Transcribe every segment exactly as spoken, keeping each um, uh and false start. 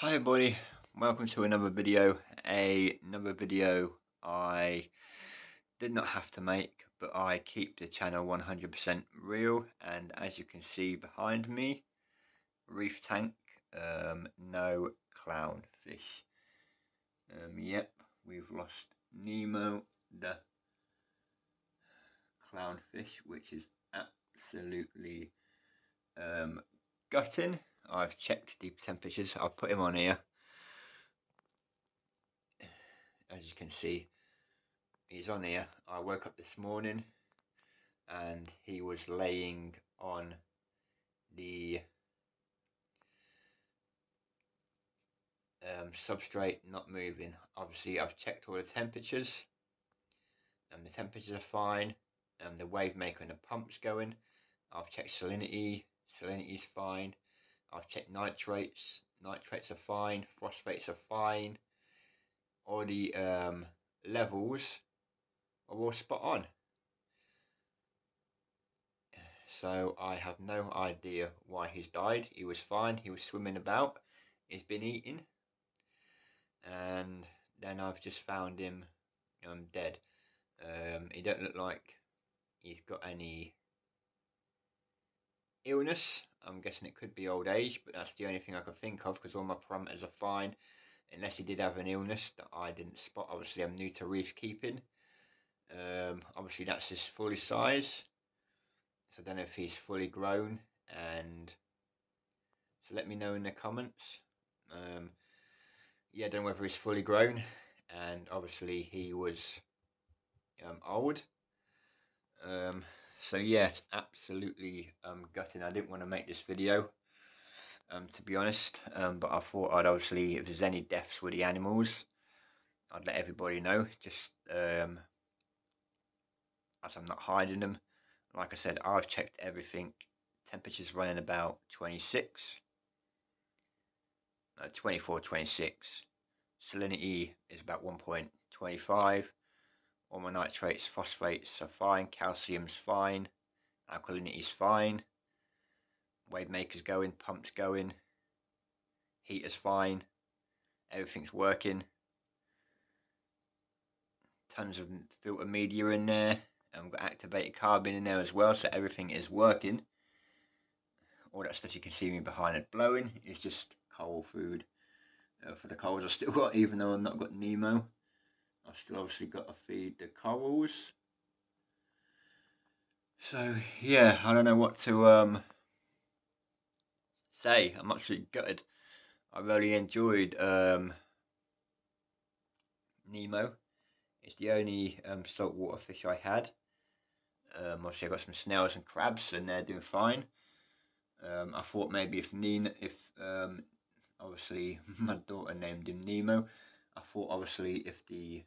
Hi everybody, welcome to another video. A, another video I did not have to make, but I keep the channel one hundred percent real, and as you can see behind me, reef tank, um, no clownfish. Um, yep, we've lost Nemo the clownfish, which is absolutely um, gutting. I've checked the temperatures, I've put him on here. As you can see, he's on here. I woke up this morning and he was laying on the um, substrate, not moving. Obviously, I've checked all the temperatures and the temperatures are fine, and the wave maker and the pump's going. I've checked salinity, salinity's fine. I've checked nitrates, nitrates are fine, phosphates are fine, all the um, levels are all spot on. So I have no idea why he's died. He was fine, he was swimming about, he's been eating, and then I've just found him um, dead. Um, he don't look like he's got any illness. I'm guessing it could be old age, but that's the only thing I could think of because all my parameters are fine, unless he did have an illness that I didn't spot. Obviously, I'm new to reef keeping. Um, obviously, that's his fully size, so I don't know if he's fully grown. And so let me know in the comments. Um, yeah, I don't know whether he's fully grown, and obviously he was um, old. Um, So yeah, absolutely um, gutting. I didn't want to make this video, um, to be honest, um, but I thought I'd obviously, if there's any deaths with the animals, I'd let everybody know, just um, as I'm not hiding them. Like I said, I've checked everything. Temperature's running about twenty-six, uh, twenty-four, twenty-six, salinity is about one point two five, all my nitrates, phosphates are fine, calcium's fine, alkalinity's fine, wave maker's going, pump's going, heater's fine, everything's working, tons of filter media in there, and we've got activated carbon in there as well, so everything is working. All that stuff you can see me behind it blowing is just coral food uh, for the corals I've still got, even though I've not got Nemo. I've still obviously got to feed the corals. So yeah, I don't know what to um, say. I'm absolutely gutted. I really enjoyed um, Nemo. It's the only um, saltwater fish I had. Um, obviously I got some snails and crabs and they're doing fine. Um, I thought maybe if Nina, if um, obviously my daughter named him Nemo, I thought obviously if the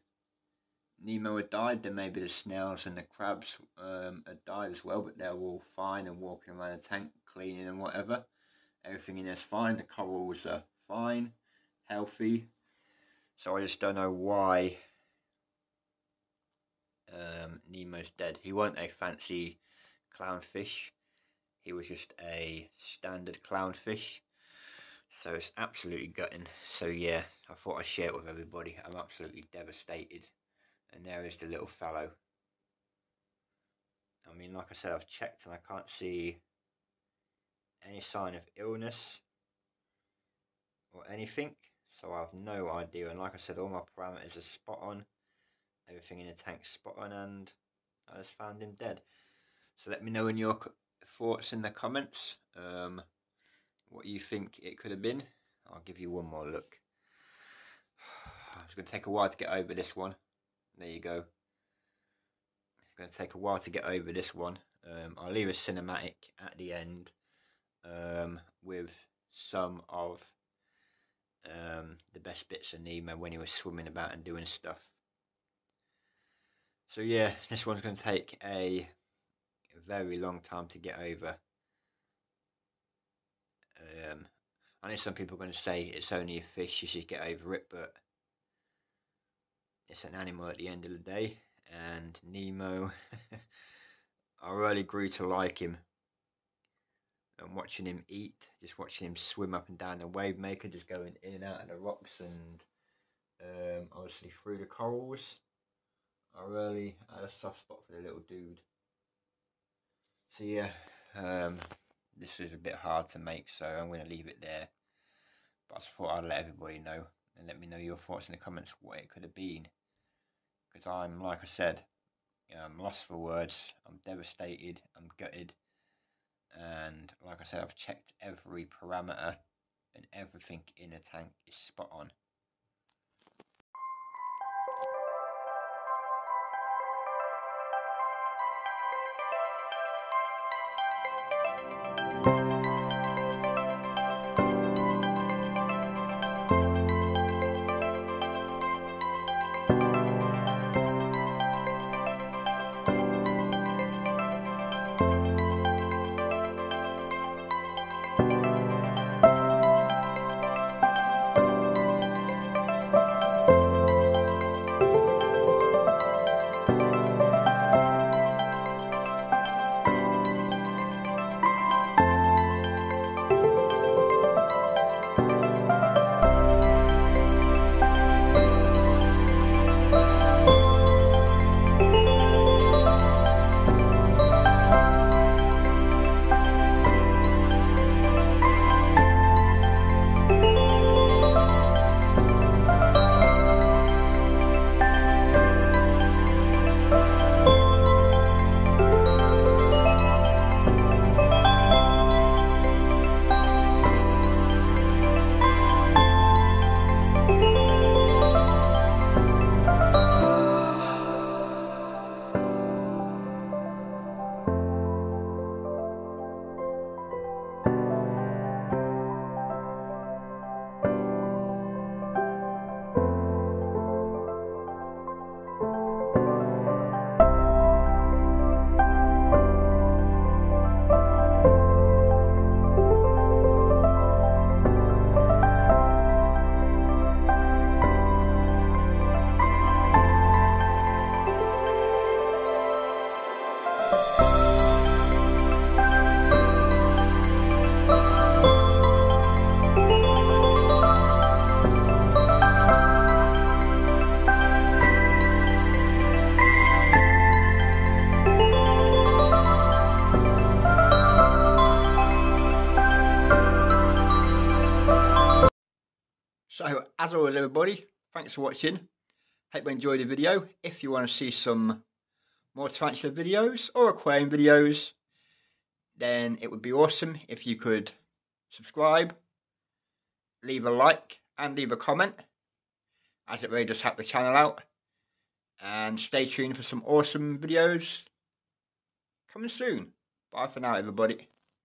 Nemo had died, then maybe the snails and the crabs um, had died as well, but they're all fine and walking around the tank, cleaning and whatever. Everything in there's fine, the corals are fine, healthy. So I just don't know why um, Nemo's dead. He wasn't a fancy clownfish, he was just a standard clownfish. So it's absolutely gutting. So yeah, I thought I'd share it with everybody. I'm absolutely devastated. And there is the little fellow. I mean, like I said, I've checked and I can't see any sign of illness or anything. So I have no idea. And like I said, all my parameters are spot on. Everything in the tank's spot on, and I just found him dead. So let me know in your thoughts in the comments. Um... what you think it could have been. I'll give you one more look. It's going to take a while to get over this one. There you go. It's going to take a while to get over this one. Um, I'll leave a cinematic at the end um, with some of um, the best bits of Nemo when he was swimming about and doing stuff. So yeah, this one's going to take a very long time to get over. Um, I know some people are going to say it's only a fish, you should get over it, but it's an animal at the end of the day. And Nemo, I really grew to like him. and watching him eat, just watching him swim up and down the wave maker, just going in and out of the rocks and um, obviously through the corals. I really had a soft spot for the little dude. So yeah, um, this is a bit hard to make, so I'm going to leave it there. But I just thought I'd let everybody know, and let me know your thoughts in the comments what it could have been. Because I'm, like I said, I'm lost for words, I'm devastated, I'm gutted. And like I said, I've checked every parameter and everything in the tank is spot on. So, as always everybody, thanks for watching. Hope you enjoyed the video. If you want to see some more tarantula videos or aquarium videos, then it would be awesome if you could subscribe, leave a like and leave a comment, as it really does help the channel out. And stay tuned for some awesome videos coming soon. Bye for now everybody.